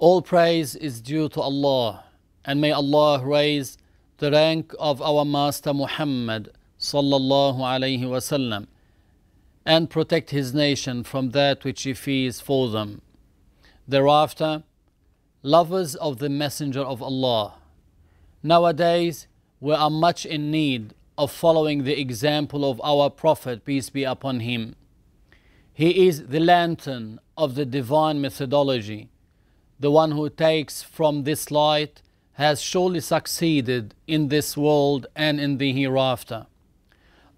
All praise is due to Allah, and may Allah raise the rank of our Master Muhammad sallallahu alayhi wasallam, and protect his nation from that which he fears for them. Thereafter, lovers of the Messenger of Allah. Nowadays, we are much in need of following the example of our Prophet, peace be upon him. He is the lantern of the divine methodology. The one who takes from this light has surely succeeded in this world and in the hereafter.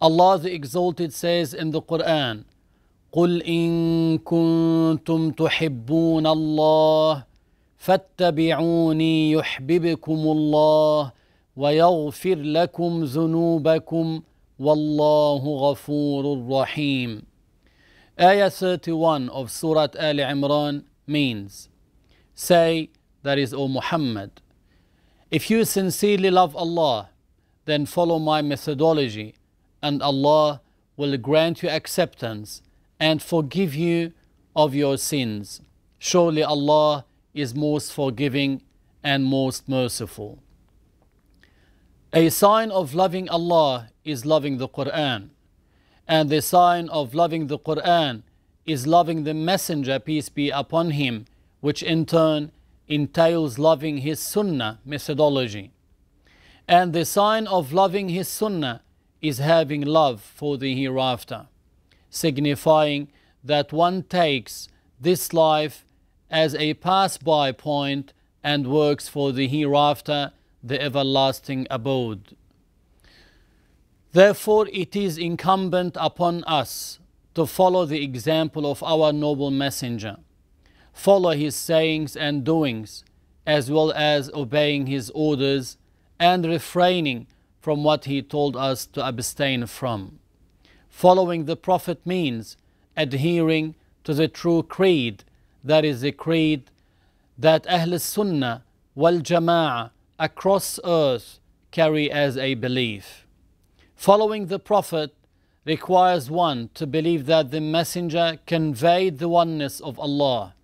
Allah the Exalted says in the Qur'an, قُلْ إِن كُنْتُمْ تُحِبُّونَ اللَّهِ فَاتَّبِعُونِي يُحْبِبْكُمُ اللَّهِ وَيَغْفِرْ لَكُمْ ذُنُوبَكُمْ وَاللَّهُ غَفُورٌ رَحِيمٌ. Ayah 31 of Surah Al-Imran means, say, that is, O Muhammad, if you sincerely love Allah, then follow my methodology, and Allah will grant you acceptance and forgive you of your sins. Surely Allah is most forgiving and most merciful. A sign of loving Allah is loving the Qur'an. And the sign of loving the Qur'an is loving the Messenger, peace be upon him, which in turn entails loving his Sunnah methodology. And the sign of loving his Sunnah is having love for the hereafter, signifying that one takes this life as a pass-by point and works for the hereafter, the everlasting abode. Therefore, it is incumbent upon us to follow the example of our noble messenger, follow his sayings and doings, as well as obeying his orders and refraining from what he told us to abstain from. Following the Prophet means adhering to the true creed, that is the creed that Ahl al-Sunnah Wal Jama'a across earth carry as a belief. Following the Prophet requires one to believe that the Messenger conveyed the oneness of Allah,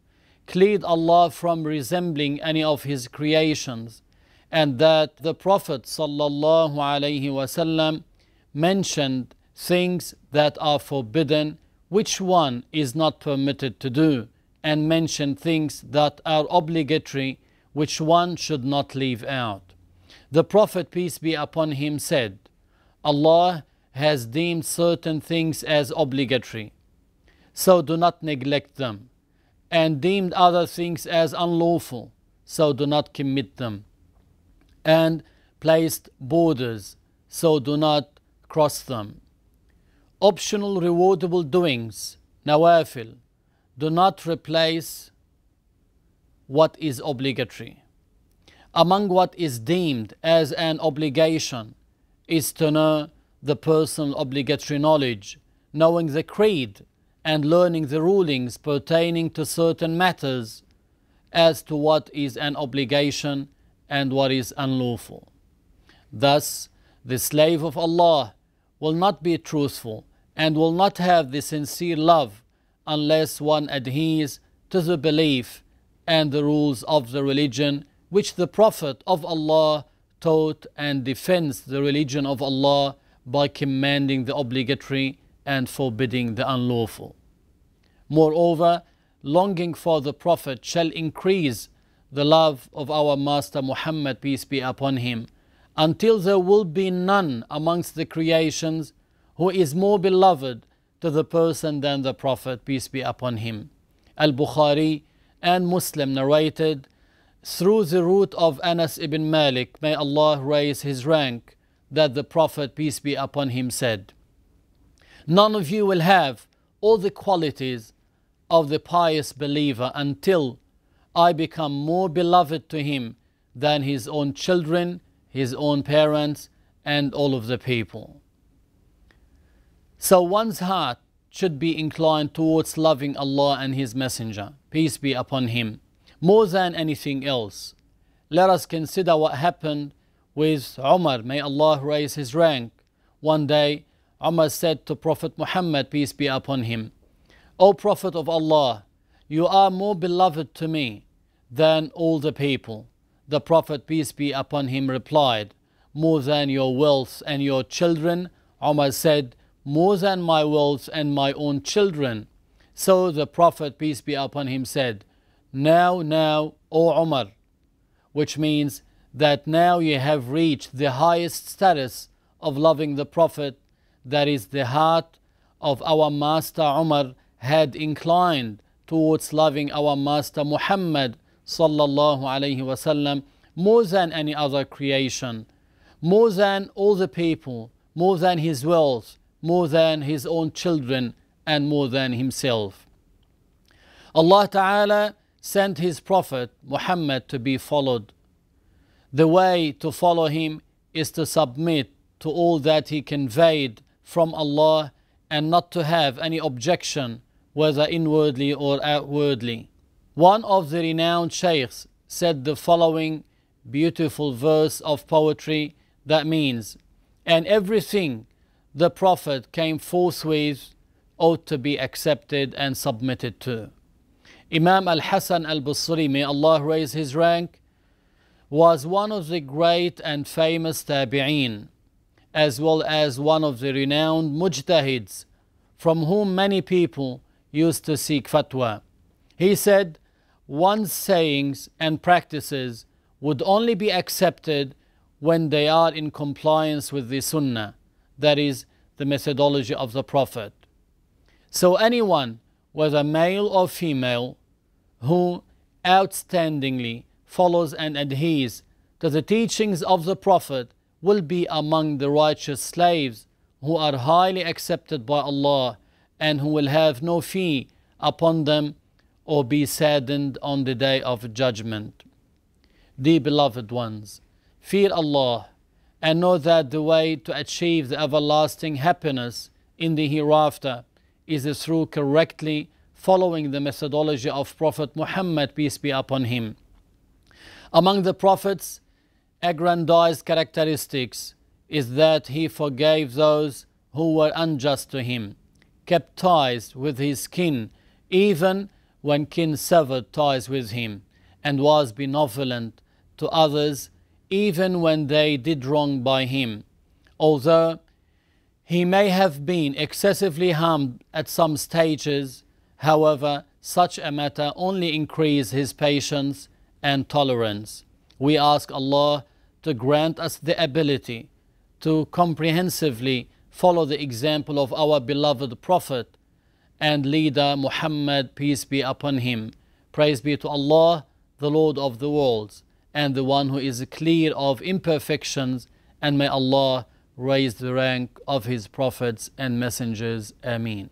cleared Allah from resembling any of his creations, and that the Prophet sallallahu alaihi wasallam mentioned things that are forbidden, which one is not permitted to do, and mentioned things that are obligatory, which one should not leave out. The Prophet, peace be upon him, said, Allah has deemed certain things as obligatory, so do not neglect them, and deemed other things as unlawful, so do not commit them, and placed borders, so do not cross them. Optional rewardable doings, nawafil, do not replace what is obligatory. Among what is deemed as an obligation is to know the personal obligatory knowledge, knowing the creed and learning the rulings pertaining to certain matters as to what is an obligation and what is unlawful. Thus, the slave of Allah will not be truthful and will not have the sincere love unless one adheres to the belief and the rules of the religion which the Prophet of Allah taught, and defends the religion of Allah by commanding the obligatory and forbidding the unlawful. Moreover, longing for the Prophet shall increase the love of our Master Muhammad, peace be upon him, until there will be none amongst the creations who is more beloved to the person than the Prophet, peace be upon him. Al-Bukhari and Muslim narrated through the root of Anas ibn Malik, may Allah raise his rank, that the Prophet, peace be upon him, said, none of you will have all the qualities of the pious believer until I become more beloved to him than his own children, his own parents, and all of the people. So one's heart should be inclined towards loving Allah and his messenger, peace be upon him, more than anything else. Let us consider what happened with Umar, may Allah raise his rank. One day, Umar said to Prophet Muhammad, peace be upon him, O Prophet of Allah, you are more beloved to me than older people. The Prophet, peace be upon him, replied, more than your wealth and your children. Umar said, more than my wealth and my own children. So the Prophet, peace be upon him, said, now, O Umar, which means that now you have reached the highest status of loving the Prophet, that is, the heart of our master Umar had inclined towards loving our master Muhammad sallallahu alayhi wasallam more than any other creation, more than all the people, more than his wealth, more than his own children, and more than himself. Allah Ta'ala sent his Prophet Muhammad to be followed. The way to follow him is to submit to all that he conveyed from Allah and not to have any objection, whether inwardly or outwardly. One of the renowned shaykhs said the following beautiful verse of poetry that means, and everything the Prophet came forth with ought to be accepted and submitted to. Imam Al-Hasan Al-Busri, may Allah raise his rank, was one of the great and famous Tabi'een, as well as one of the renowned mujtahids, from whom many people used to seek fatwa. He said, one's sayings and practices would only be accepted when they are in compliance with the Sunnah, that is, the methodology of the Prophet. So anyone, whether male or female, who outstandingly follows and adheres to the teachings of the Prophet will be among the righteous slaves who are highly accepted by Allah and who will have no fear upon them or be saddened on the day of judgment. Dear beloved ones, fear Allah and know that the way to achieve the everlasting happiness in the hereafter is through correctly following the methodology of Prophet Muhammad, peace be upon him. Among the Prophet's aggrandized characteristics is that he forgave those who were unjust to him, kept ties with his kin even when kin severed ties with him, and was benevolent to others even when they did wrong by him. Although he may have been excessively harmed at some stages, however, such a matter only increased his patience and tolerance. We ask Allah to grant us the ability to comprehensively follow the example of our beloved Prophet and leader Muhammad, peace be upon him. Praise be to Allah, the Lord of the worlds, and the one who is clear of imperfections, and may Allah raise the rank of his prophets and messengers. Ameen.